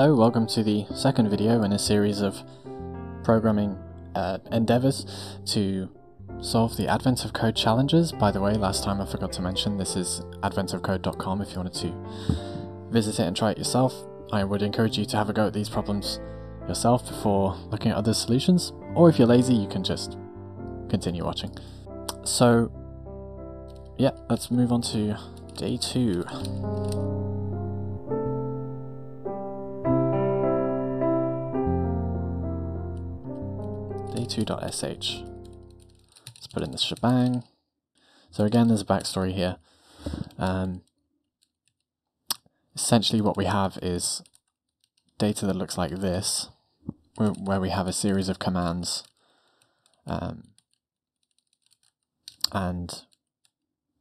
Hello, welcome to the second video in a series of programming endeavors to solve the Advent of Code challenges. By the way, last time I forgot to mention this is adventofcode.com if you wanted to visit it and try it yourself. I would encourage you to have a go at these problems yourself before looking at other solutions, or if you're lazy you can just continue watching. So yeah, let's move on to day 2. Day2.sh. Let's put in the shebang. So again, there's a backstory here. Essentially what we have is data that looks like this, where we have a series of commands, and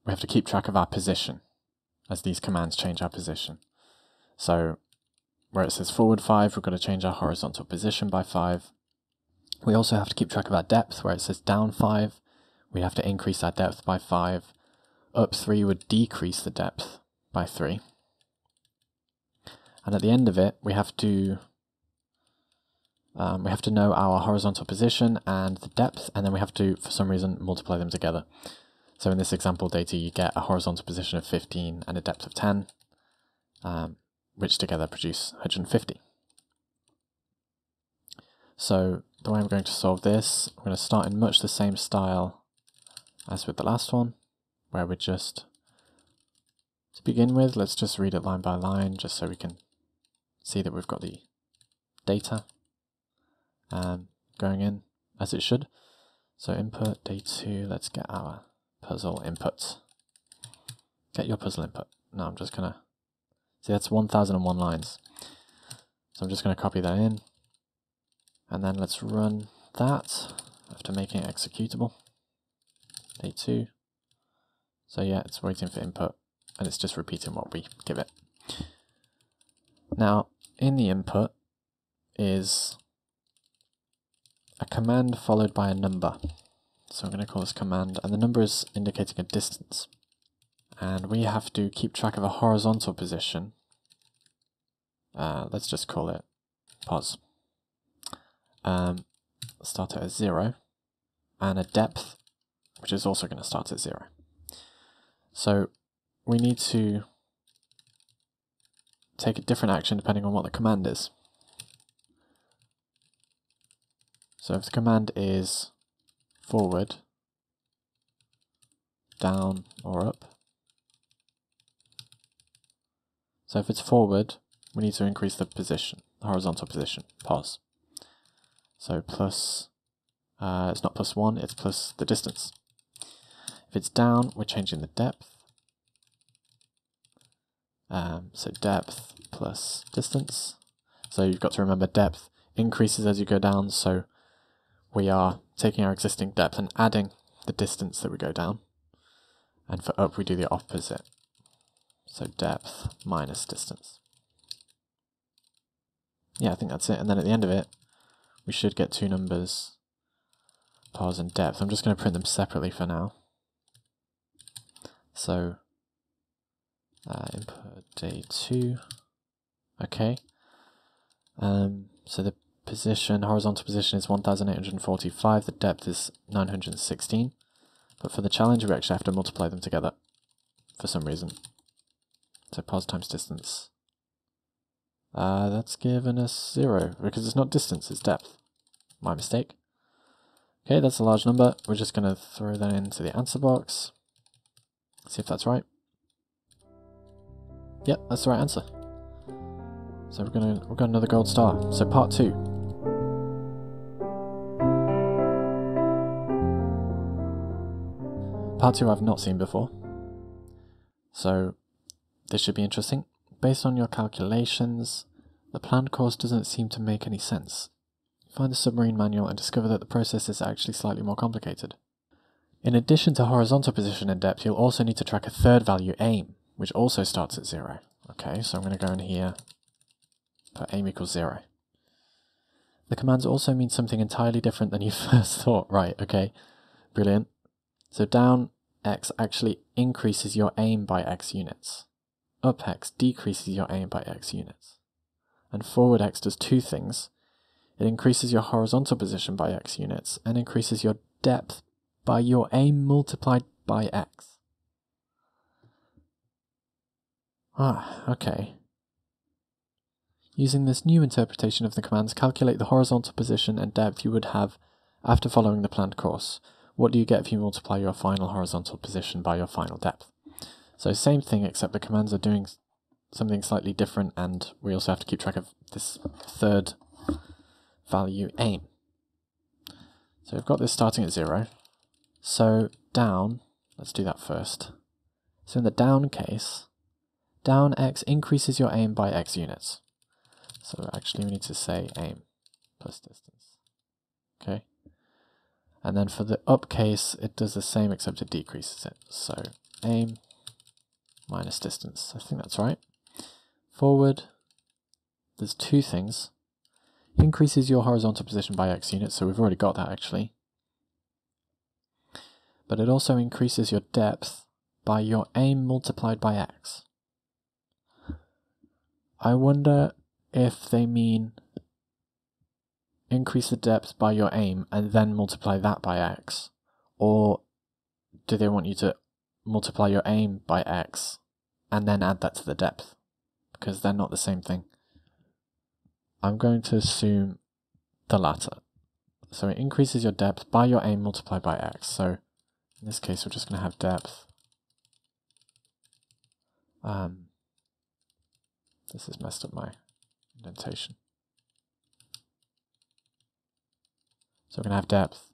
we have to keep track of our position as these commands change our position. So where it says forward 5, we've got to change our horizontal position by 5. We also have to keep track of our depth. Where it says down 5, we have to increase our depth by 5. Up 3 would decrease the depth by 3. And at the end of it, we have to know our horizontal position and the depth, and then we have to, for some reason, multiply them together. So in this example data, you get a horizontal position of 15 and a depth of 10, which together produce 150. So the way I'm going to solve this, I'm going to start in much the same style as with the last one, where we just, to begin with, let's just read it line by line, just so we can see that we've got the data going in as it should. So input, day 2, let's get our puzzle input. Get your puzzle input. Now I'm just going to, see that's 1001 lines. So I'm just going to copy that in. And then let's run that after making it executable. Day 2. So yeah, it's waiting for input and it's just repeating what we give it. Now in the input is a command followed by a number. So I'm going to call this command, and the number is indicating a distance. And we have to keep track of a horizontal position. Let's just call it pos. Start at 0, and a depth which is also going to start at 0. So we need to take a different action depending on what the command is. So if the command is forward, down or up, so if it's forward we need to increase the position, the horizontal position, pos. So plus, it's not plus 1, it's plus the distance. If it's down, we're changing the depth. So depth plus distance. So you've got to remember depth increases as you go down, so we are taking our existing depth and adding the distance that we go down. And for up, we do the opposite. So depth minus distance. Yeah, I think that's it. And then at the end of it, we should get two numbers, pos and depth. I'm just going to print them separately for now. So input day 2. Okay. So the position, horizontal position, is 1845. The depth is 916. But for the challenge, we actually have to multiply them together for some reason. So pos times distance. That's given us 0, because it's not distance, it's depth. My mistake. Okay, that's a large number. We're just going to throw that into the answer box. See if that's right. Yep, that's the right answer. So we've got another gold star. So part 2. Part 2 I've not seen before. So this should be interesting. Based on your calculations, the planned course doesn't seem to make any sense. Find the submarine manual and discover that the process is actually slightly more complicated. In addition to horizontal position and depth, you'll also need to track a third value, aim, which also starts at 0. Okay, so I'm going to go in here, put aim equals 0. The commands also mean something entirely different than you first thought. Right, okay, brilliant. So down x actually increases your aim by x units. Up x decreases your aim by x units. and forward x does two things. It increases your horizontal position by x units and increases your depth by your aim multiplied by x. Ah, okay. Using this new interpretation of the commands, calculate the horizontal position and depth you would have after following the planned course. What do you get if you multiply your final horizontal position by your final depth? So same thing, except the commands are doing something slightly different, and we also have to keep track of this third value, aim. So we've got this starting at 0. So down, let's do that first. So in the down case, down x increases your aim by x units. So actually we need to say aim plus distance. Okay. And then for the up case, it does the same except it decreases it. So aim minus distance. I think that's right. Forward, there's two things. Increases your horizontal position by x units, so we've already got that actually. But it also increases your depth by your aim multiplied by x. I wonder if they mean increase the depth by your aim and then multiply that by x, or do they want you to multiply your aim by x and then add that to the depth? Because they're not the same thing. I'm going to assume the latter. So it increases your depth by your aim multiplied by x. So in this case, we're just going to have depth. This has messed up my indentation. So we're going to have depth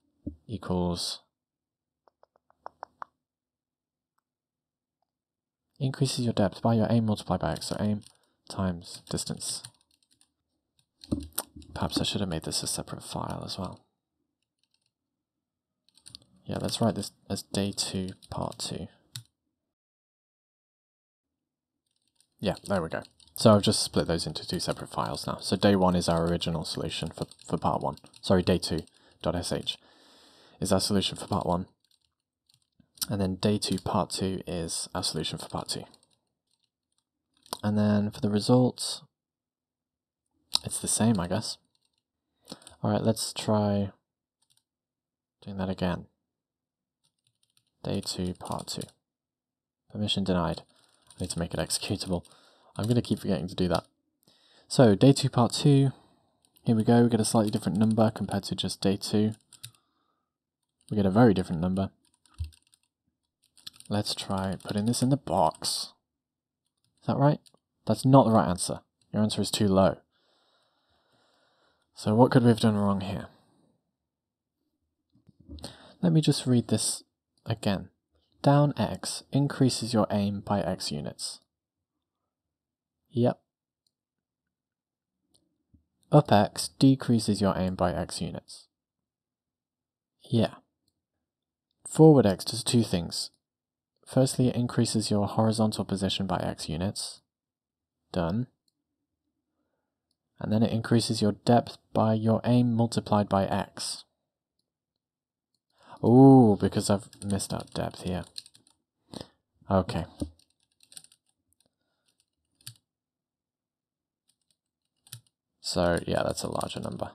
equals increases your depth by your aim multiplied by x. So aim times distance. Perhaps I should have made this a separate file as well. Yeah, let's write this as day 2, part 2. Yeah, there we go. So I've just split those into two separate files now. So day 1 is our original solution for part 1. Sorry, day2.sh is our solution for part 1. And then day 2, part 2 is our solution for part 2. And then for the results, it's the same, I guess. Alright, let's try doing that again. Day 2, part 2. Permission denied. I need to make it executable. I'm going to keep forgetting to do that. So, day 2, part 2. Here we go, we get a slightly different number compared to just day 2. We get a very different number. Let's try putting this in the box. Is that right? That's not the right answer. Your answer is too low. So what could we have done wrong here? Let me just read this again. Down x increases your aim by x units. Yep. Up x decreases your aim by x units. Yeah. Forward x does two things. Firstly, it increases your horizontal position by x units. Done. And then it increases your depth by your aim multiplied by x. Ooh, because I've missed out depth here. Okay. So yeah, that's a larger number.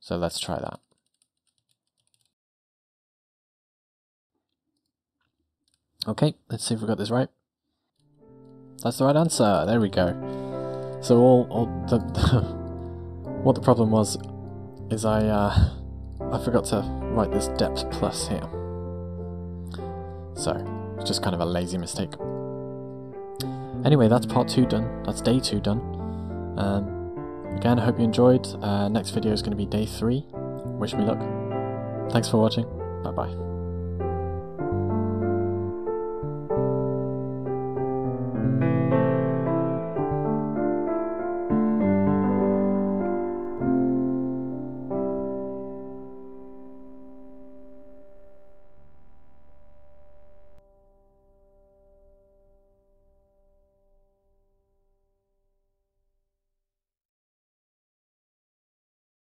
So let's try that. Okay, let's see if we got this right. That's the right answer, there we go. So all the what the problem was is I forgot to write this depth plus here. So, it's just kind of a lazy mistake. Anyway, that's part 2 done. That's day 2 done. Again, I hope you enjoyed. Next video is going to be day 3. Wish me luck. Thanks for watching. Bye-bye.